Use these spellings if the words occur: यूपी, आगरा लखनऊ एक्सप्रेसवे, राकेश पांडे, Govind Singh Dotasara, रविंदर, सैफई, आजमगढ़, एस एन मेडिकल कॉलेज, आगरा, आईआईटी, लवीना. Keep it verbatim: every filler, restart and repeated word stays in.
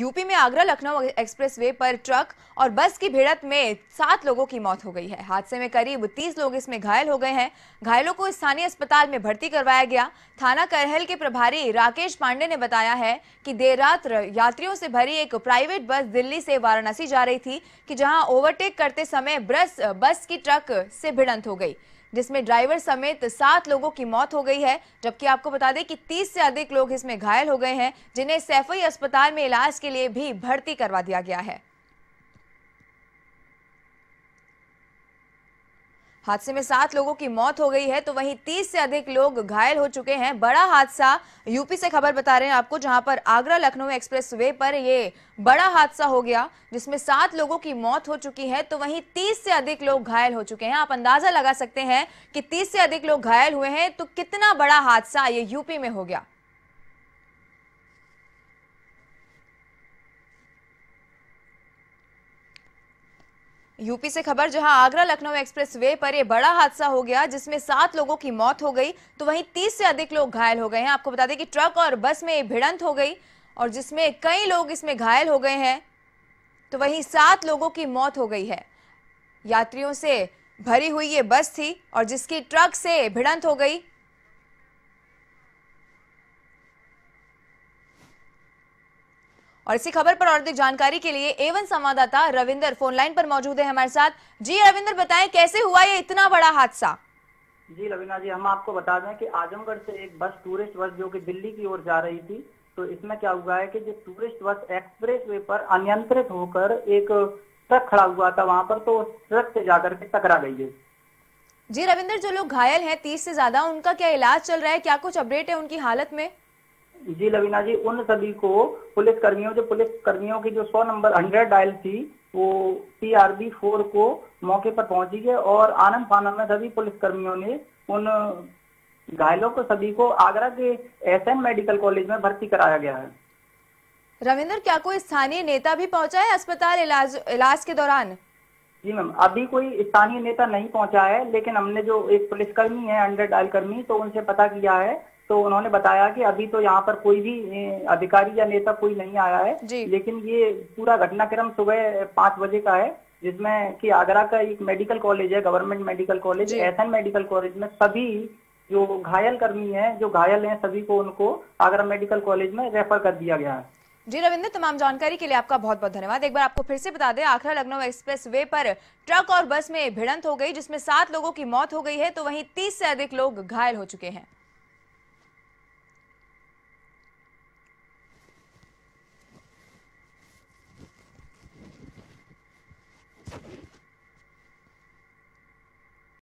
यूपी में आगरा लखनऊ एक्सप्रेसवे पर ट्रक और बस की भिड़ंत में सात लोगों की मौत हो गई है। हादसे में करीब तीस लोग इसमें घायल हो गए हैं। घायलों को स्थानीय अस्पताल में भर्ती करवाया गया। थाना करहल के प्रभारी राकेश पांडे ने बताया है कि देर रात यात्रियों से भरी एक प्राइवेट बस दिल्ली से वाराणसी जा रही थी कि जहाँ ओवरटेक करते समय बस बस की ट्रक से भिड़ंत हो गई, जिसमें ड्राइवर समेत सात लोगों की मौत हो गई है। जबकि आपको बता दें कि तीस से अधिक लोग इसमें घायल हो गए हैं, जिन्हें सैफई अस्पताल में इलाज के लिए भी भर्ती करवा दिया गया है। हादसे में सात लोगों की मौत हो गई है, तो वहीं तीस से अधिक लोग घायल हो चुके हैं। बड़ा हादसा यूपी से खबर बता रहे हैं आपको, जहां पर आगरा लखनऊ एक्सप्रेसवे पर ये बड़ा हादसा हो गया, जिसमें सात लोगों की मौत हो चुकी है, तो वहीं तीस से अधिक लोग घायल हो चुके हैं। आप अंदाजा लगा सकते हैं कि तीस से अधिक लोग घायल हुए हैं, तो कितना बड़ा हादसा ये यूपी में हो गया। यूपी से खबर, जहां आगरा लखनऊ एक्सप्रेसवे पर यह बड़ा हादसा हो गया, जिसमें सात लोगों की मौत हो गई, तो वहीं तीस से अधिक लोग घायल हो गए हैं। आपको बता दें कि ट्रक और बस में भिड़ंत हो गई और जिसमें कई लोग इसमें घायल हो गए हैं, तो वहीं सात लोगों की मौत हो गई है। यात्रियों से भरी हुई ये बस थी और जिसकी ट्रक से भिड़ंत हो गई। और इसी खबर पर और अधिक जानकारी के लिए एवन संवाददाता रविंदर फोन लाइन पर मौजूद है हमारे साथ। जी रविंदर, बताएं कैसे हुआ ये इतना बड़ा हादसा। जी लवीना जी, हम आपको बता दें कि आजमगढ़ से एक बस, टूरिस्ट बस जो कि दिल्ली की ओर जा रही थी, तो इसमें क्या हुआ है कि जो टूरिस्ट बस एक्सप्रेस वे पर अनियंत्रित होकर एक ट्रक खड़ा हुआ था वहाँ पर, तो ट्रक से जाकर के टकरा गई है। जी रविंदर, जो लोग घायल है तीस से ज्यादा, उनका क्या इलाज चल रहा है, क्या कुछ अपडेट है उनकी हालत में। जी लवीना जी, उन सभी को पुलिस कर्मियों जो पुलिस कर्मियों की जो सौ नंबर हंड्रेड डायल थी वो पीआरबी फोर को मौके पर पहुंची है और आनंद फानन में सभी पुलिस कर्मियों ने उन घायलों को सभी को आगरा के एस एन मेडिकल कॉलेज में भर्ती कराया गया है। रविंदर, क्या कोई स्थानीय नेता भी पहुंचा है अस्पताल इलाज इलाज के दौरान। जी मैम, अभी कोई स्थानीय नेता नहीं पहुँचा है, लेकिन हमने जो एक पुलिसकर्मी है हंड्रेड डायल कर्मी, तो उनसे पता किया है, तो उन्होंने बताया कि अभी तो यहाँ पर कोई भी अधिकारी या नेता कोई नहीं आया है, लेकिन ये पूरा घटनाक्रम सुबह पाँच बजे का है, जिसमें कि आगरा का एक मेडिकल कॉलेज है, government medical college, एस एन मेडिकल कॉलेज में सभी जो घायल कर्मी हैं जो घायल हैं सभी को उनको आगरा मेडिकल कॉलेज में रेफर कर दिया गया है। जी रविंदर, तमाम जानकारी के लिए आपका बहुत बहुत धन्यवाद। एक बार आपको फिर से बता दें, आगरा लखनऊ एक्सप्रेसवे पर ट्रक और बस में भिड़ंत हो गई, जिसमें सात लोगों की मौत हो गई है, तो वहीं तीस से अधिक लोग घायल हो चुके हैं।